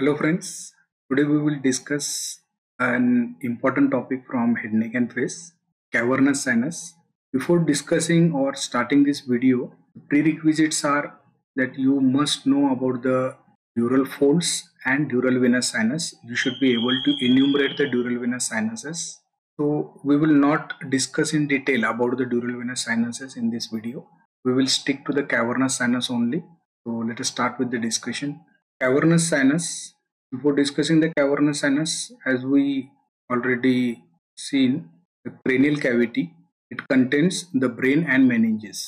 Hello friends, today we will discuss an important topic from head, neck and face, cavernous sinus. Before discussing or starting this video, prerequisites are that you must know about the dural folds and dural venous sinus. You should be able to enumerate the dural venous sinuses. So we will not discuss in detail about the dural venous sinuses in this video. We will stick to the cavernous sinus only. So let us start with the discussion. Cavernous sinus. Before discussing the cavernous sinus, as we already seen, the cranial cavity, it contains the brain and meninges.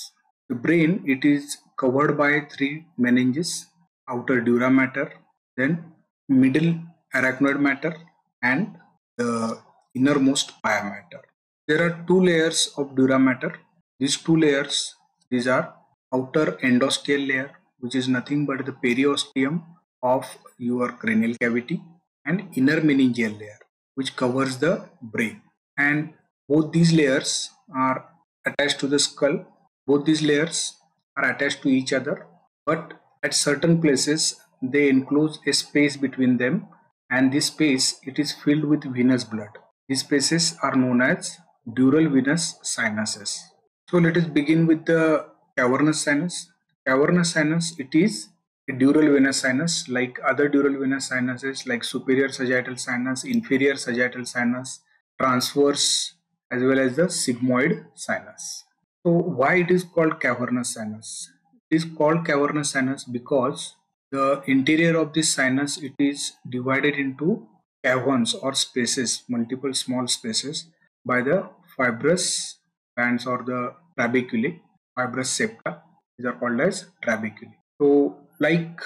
The brain, it is covered by three meninges, outer dura mater, then middle arachnoid mater and the innermost pia mater. There are two layers of dura mater. These two layers, these are outer endosteal layer, which is nothing but the periosteum of your cranial cavity, and inner meningeal layer, which covers the brain. And both these layers are attached to the skull. Both these layers are attached to each other, but at certain places they enclose a space between them, and this space, it is filled with venous blood. These spaces are known as dural venous sinuses. So let us begin with the cavernous sinus. Cavernous sinus, it is a dural venous sinus like other dural venous sinuses like superior sagittal sinus, inferior sagittal sinus, transverse, as well as the sigmoid sinus. So why it is called cavernous sinus? It is called cavernous sinus because the interior of this sinus, it is divided into caverns or spaces, multiple small spaces, by the fibrous bands or the trabeculae, fibrous septa. These are called as trabeculae. So like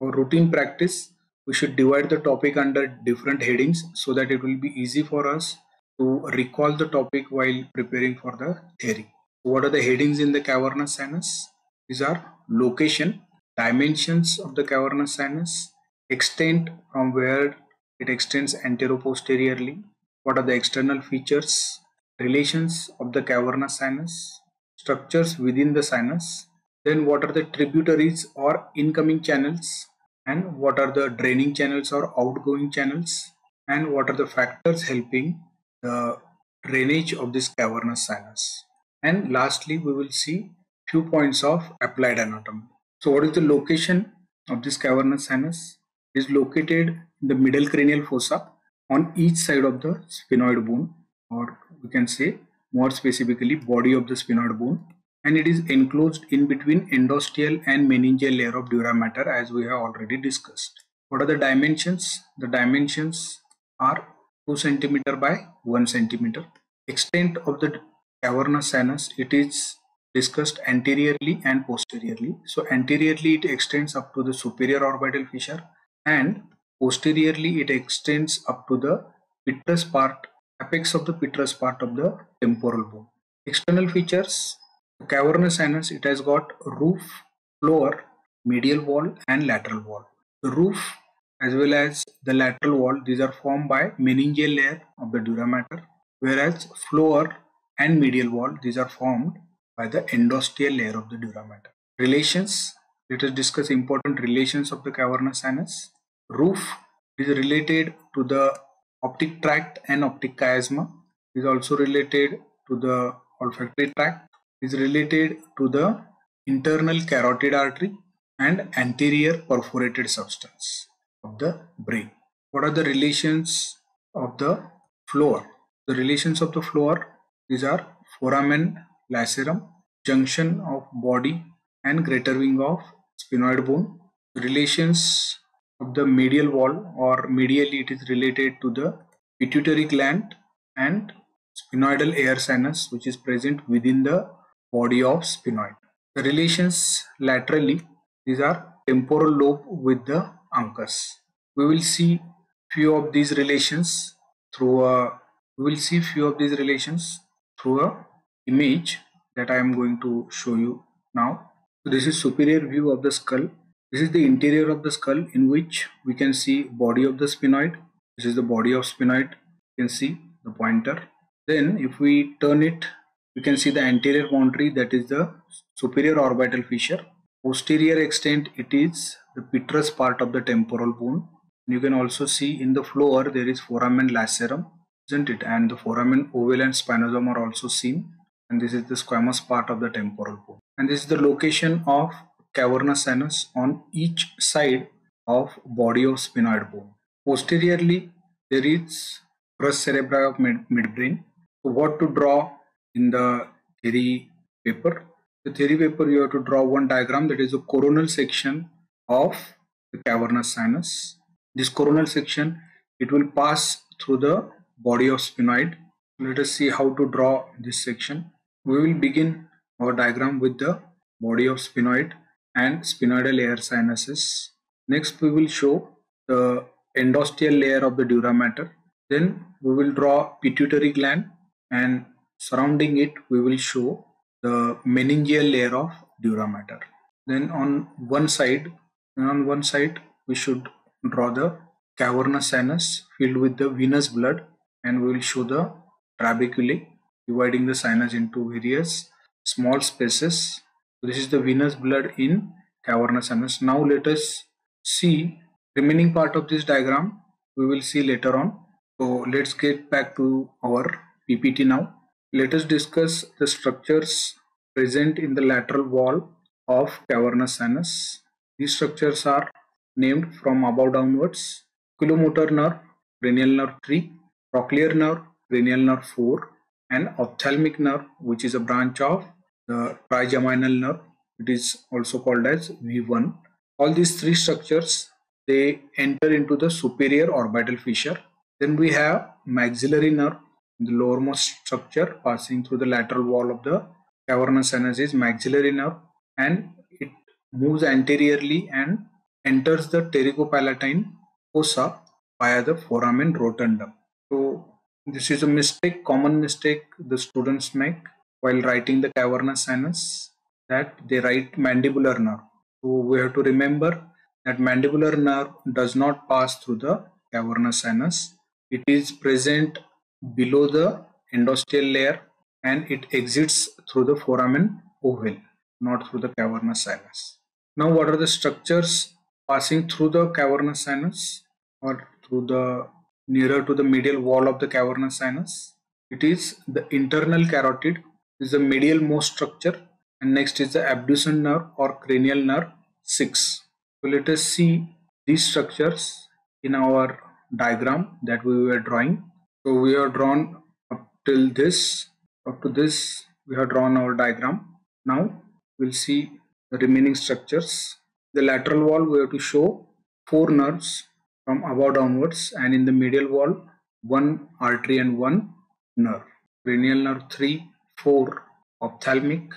for routine practice, we should divide the topic under different headings so that it will be easy for us to recall the topic while preparing for the theory. What are the headings in the cavernous sinus? These are location, dimensions of the cavernous sinus, extent from where it extends anteroposteriorly, what are the external features, relations of the cavernous sinus, structures within the sinus, then what are the tributaries or incoming channels, and what are the draining channels or outgoing channels, and what are the factors helping the drainage of this cavernous sinus. And lastly, we will see few points of applied anatomy. So what is the location of this cavernous sinus? It is located in the middle cranial fossa on each side of the sphenoid bone, or we can say more specifically body of the sphenoid bone, and it is enclosed in between endosteal and meningeal layer of dura mater, as we have already discussed. What are the dimensions? The dimensions are 2 cm by 1 cm. Extent of the cavernous sinus, it is discussed anteriorly and posteriorly. So anteriorly it extends up to the superior orbital fissure, and posteriorly it extends up to the petrous part, apex of the petrous part of the temporal bone. External features. The cavernous sinus, it has got roof, floor, medial wall and lateral wall. The roof as well as the lateral wall, these are formed by meningeal layer of the dura mater, whereas floor and medial wall, these are formed by the endosteal layer of the dura mater. Relations, let us discuss important relations of the cavernous sinus. Roof is related to the optic tract and optic chiasma, is also related to the olfactory tract, is related to the internal carotid artery and anterior perforated substance of the brain. What are the relations of the floor? The relations of the floor, these are foramen lacerum, junction of body and greater wing of sphenoid bone. The relations of the medial wall, or medially it is related to the pituitary gland and sphenoidal air sinus, which is present within the body of sphenoid. The relations laterally, these are temporal lobe with the uncus. We will see few of these relations through a image that I am going to show you now. So this is superior view of the skull. This is the interior of the skull, in which we can see body of the sphenoid. This is the body of sphenoid. You can see the pointer. Then if we turn it, you can see the anterior boundary, that is the superior orbital fissure. Posterior extent, it is the petrous part of the temporal bone. You can also see in the floor there is foramen lacerum, isn't it? And the foramen ovale and spinosum are also seen. And this is the squamous part of the temporal bone. And this is the location of cavernous sinus on each side of body of sphenoid bone. Posteriorly, there is crus cerebri of midbrain. So what to draw in the theory paper? The theory paper, you have to draw one diagram, that is a coronal section of the cavernous sinus. This coronal section, it will pass through the body of sphenoid. Let us see how to draw this section. We will begin our diagram with the body of sphenoid and sphenoidal air sinuses. Next, we will show the endosteal layer of the dura mater. Then we will draw pituitary gland, and surrounding it we will show the meningeal layer of dura mater. Then on one side we should draw the cavernous sinus filled with the venous blood, and we will show the trabeculae dividing the sinus into various small spaces. So this is the venous blood in cavernous sinus. Now let us see remaining part of this diagram, we will see later on. So let's get back to our PPT now. Let us discuss the structures present in the lateral wall of cavernous sinus. These structures are named from above downwards: oculomotor nerve, cranial nerve 3, trochlear nerve, cranial nerve 4, and ophthalmic nerve, which is a branch of the trigeminal nerve. It is also called as V1. All these three structures, they enter into the superior orbital fissure. Then we have maxillary nerve. The lowermost structure passing through the lateral wall of the cavernous sinus is maxillary nerve, and it moves anteriorly and enters the pterigopalatine fossa via the foramen rotundum. So this is a mistake, common mistake the students make while writing the cavernous sinus, that they write mandibular nerve. So we have to remember that mandibular nerve does not pass through the cavernous sinus. It is present below the endosteal layer, and it exits through the foramen ovale, not through the cavernous sinus. Now what are the structures passing through the cavernous sinus or through the nearer to the medial wall of the cavernous sinus? It is the internal carotid, is the medial most structure, and next is the abducens nerve or cranial nerve 6. So let us see these structures in our diagram that we were drawing. So we have drawn up to this we have drawn our diagram. Now we'll see the remaining structures. The lateral wall, we have to show 4 nerves from above downwards, and in the medial wall 1 artery and 1 nerve. Cranial nerve 3, 4, ophthalmic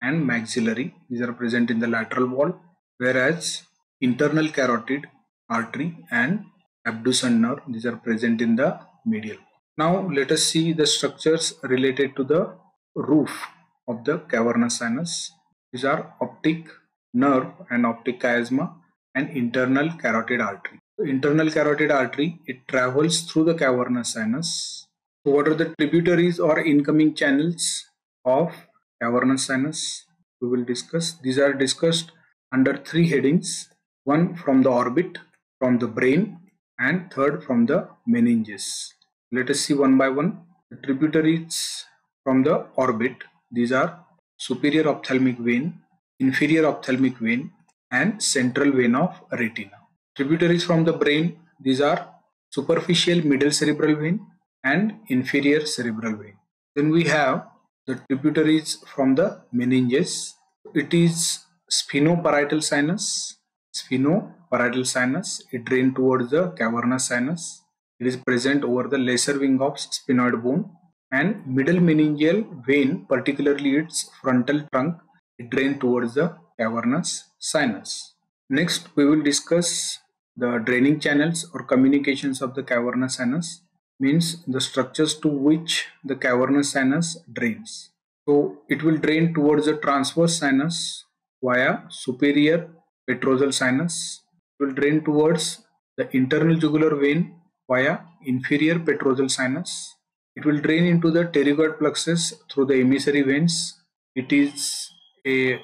and maxillary, these are present in the lateral wall, whereas internal carotid artery and abducens nerve, these are present in the medial. Now let us see the structures related to the roof of the cavernous sinus. These are optic nerve and optic chiasma and internal carotid artery. So internal carotid artery, it travels through the cavernous sinus. So what are the tributaries or incoming channels of cavernous sinus? We will discuss. These are discussed under 3 headings. One from the orbit, from the brain, and third from the meninges. Let us see one by one. The tributaries from the orbit, these are superior ophthalmic vein, inferior ophthalmic vein, and central vein of retina. Tributaries from the brain, these are superficial middle cerebral vein and inferior cerebral vein. Then we have the tributaries from the meninges. It is sphenoparietal sinus. Sphenoparietal sinus, it drains towards the cavernous sinus. It is present over the lesser wing of sphenoid bone, and middle meningeal vein, particularly its frontal trunk, it drains towards the cavernous sinus. Next, we will discuss the draining channels or communications of the cavernous sinus, means the structures to which the cavernous sinus drains. So it will drain towards the transverse sinus via superior petrosal sinus. It will drain towards the internal jugular vein via inferior petrosal sinus. It will drain into the pterygoid plexus through the emissary veins. It is a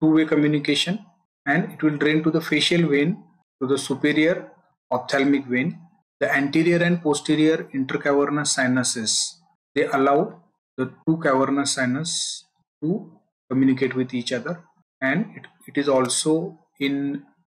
two-way communication, and it will drain to the facial vein through the superior ophthalmic vein, the anterior and posterior intercavernous sinuses. They allow the two cavernous sinus to communicate with each other, and it is also in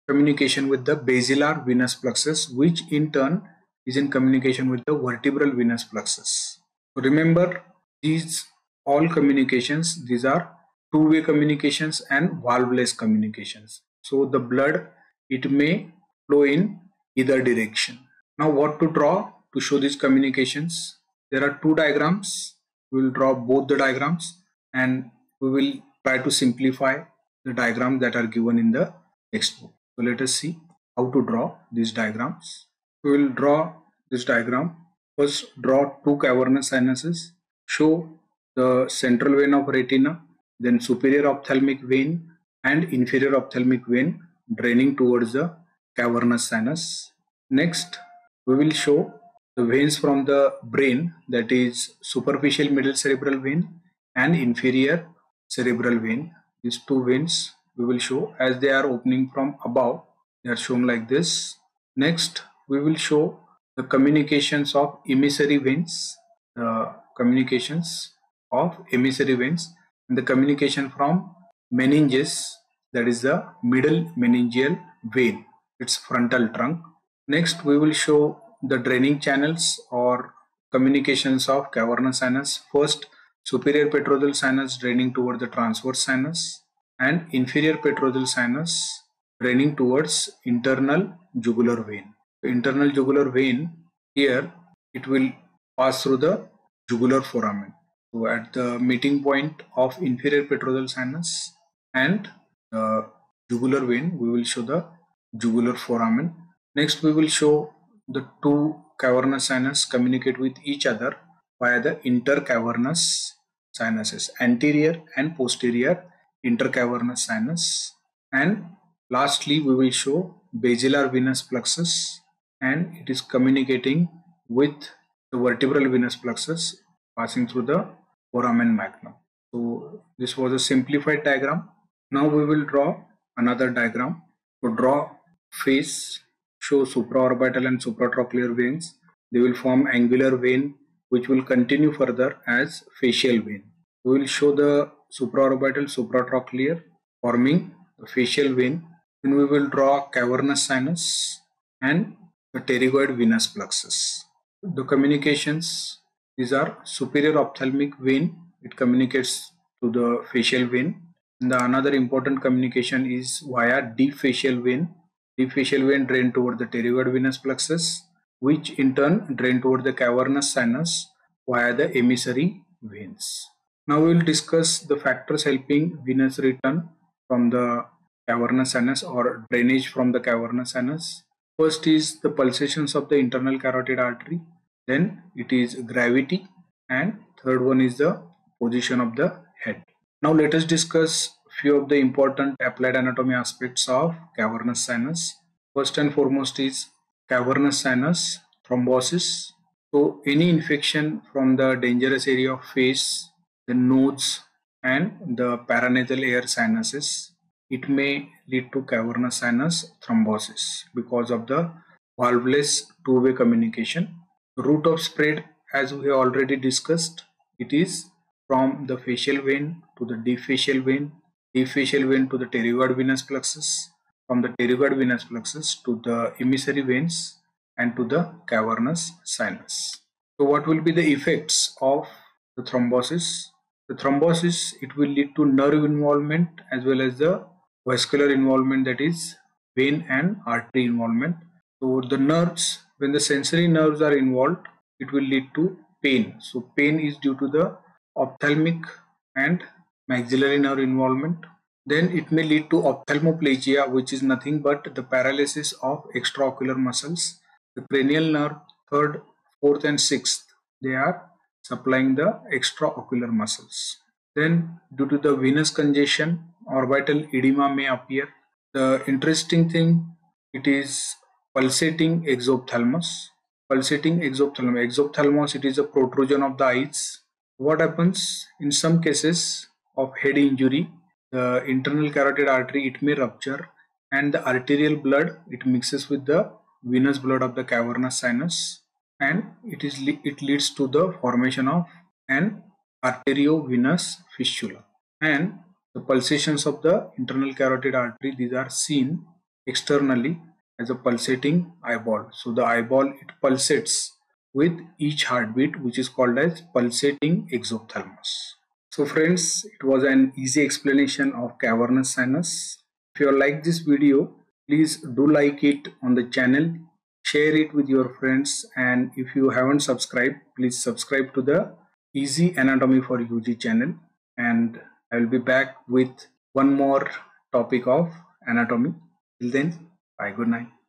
communication with the basilar venous plexus, which in turn is in communication with the vertebral venous plexus. So remember, these all communications, these are two-way communications and valve-less communications. So the blood, it may flow in either direction. Now what to draw to show these communications? There are two diagrams. We will draw both the diagrams and we will try to simplify the diagrams that are given in the textbook. So let us see how to draw these diagrams. We will draw this diagram. First, draw two cavernous sinuses. Show the central vein of retina, then superior ophthalmic vein and inferior ophthalmic vein draining towards the cavernous sinus. Next, we will show the veins from the brain, that is superficial middle cerebral vein and inferior cerebral vein. These two veins we will show as they are opening from above. They are shown like this. Next, we will show the communications of emissary veins, and the communication from meninges, that is the middle meningeal vein, its frontal trunk. Next, we will show the draining channels or communications of cavernous sinus. First, superior petrosal sinus draining toward the transverse sinus and inferior petrosal sinus draining towards internal jugular vein. The internal jugular vein, here it will pass through the jugular foramen. So at the meeting point of inferior petrosal sinus and jugular vein, we will show the jugular foramen. Next, we will show the two cavernous sinus communicate with each other via the intercavernous sinuses, anterior and posterior intercavernous sinus. And lastly, we will show basilar venous plexus, and it is communicating with the vertebral venous plexus passing through the foramen magnum. So this was a simplified diagram. Now we will draw another diagram. So draw face, show supraorbital and supratrochlear veins. They will form angular vein which will continue further as facial vein. We will show the supraorbital, supratrochlear forming the facial vein. Then we will draw cavernous sinus and the pterygoid venous plexus. The communications, these are superior ophthalmic vein. It communicates to the facial vein. And the another important communication is via deep facial vein. Deep facial vein drain toward the pterygoid venous plexus, which in turn drain toward the cavernous sinus via the emissary veins. Now we will discuss the factors helping venous return from the cavernous sinus or drainage from the cavernous sinus. First is the pulsations of the internal carotid artery, then it is gravity, and third one is the position of the head. Now let us discuss few of the important applied anatomy aspects of cavernous sinus. First and foremost is cavernous sinus thrombosis. So any infection from the dangerous area of face, the nose and the paranasal air sinuses, it may lead to cavernous sinus thrombosis because of the valveless two-way communication. The route of spread, as we have already discussed, it is from the facial vein to the deep facial vein to the pterygoid venous plexus, from the pterygoid venous plexus to the emissary veins and to the cavernous sinus. So what will be the effects of the thrombosis? The thrombosis, it will lead to nerve involvement as well as the vascular involvement, that is vein and artery involvement. So the nerves, when the sensory nerves are involved, it will lead to pain. So pain is due to the ophthalmic and maxillary nerve involvement. Then it may lead to ophthalmoplegia, which is nothing but the paralysis of extraocular muscles. The cranial nerve 3rd, 4th and 6th, they are supplying the extraocular muscles. Then due to the venous congestion, orbital edema may appear. The interesting thing, it is pulsating exophthalmos. Exophthalmos, it is a protrusion of the eyes. What happens in some cases of head injury, the internal carotid artery, it may rupture and the arterial blood, it mixes with the venous blood of the cavernous sinus, and it leads to the formation of an arteriovenous fistula. And the pulsations of the internal carotid artery, these are seen externally as a pulsating eyeball. So the eyeball, it pulsates with each heartbeat, which is called as pulsating exophthalmos. So friends, it was an easy explanation of cavernous sinus. If you like this video, please do like it on the channel, share it with your friends, and if you haven't subscribed, please subscribe to the Easy Anatomy for UG channel, and I will be back with one more topic of anatomy. Till then, bye, good night.